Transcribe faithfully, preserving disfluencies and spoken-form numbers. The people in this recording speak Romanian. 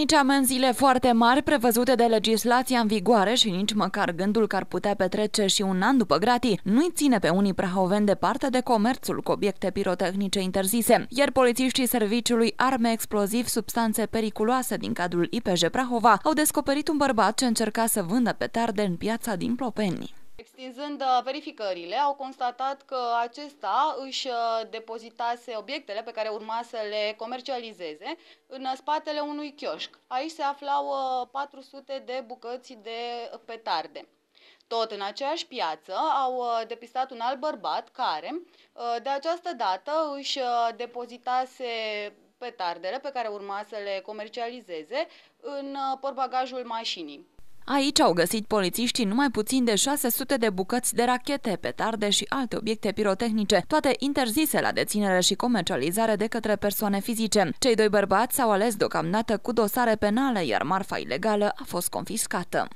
Nici amenziile foarte mari prevăzute de legislația în vigoare și nici măcar gândul că ar putea petrece și un an după gratii nu-i ține pe unii prahoveni departe de comerțul cu obiecte pirotehnice interzise, iar polițiștii serviciului arme, explozivi, substanțe periculoase din cadrul I P J Prahova au descoperit un bărbat ce încerca să vândă petarde în piața din Plopeni. Extinzând verificările, au constatat că acesta își depozitase obiectele pe care urma să le comercializeze în spatele unui chioșc. Aici se aflau patru sute de bucăți de petarde. Tot în aceeași piață au depistat un alt bărbat care de această dată își depozitase petardele pe care urma să le comercializeze în portbagajul mașinii. Aici au găsit polițiștii numai puțin de șase sute de bucăți de rachete, petarde și alte obiecte pirotehnice, toate interzise la deținere și comercializare de către persoane fizice. Cei doi bărbați s-au ales deocamdată cu dosare penale, iar marfa ilegală a fost confiscată.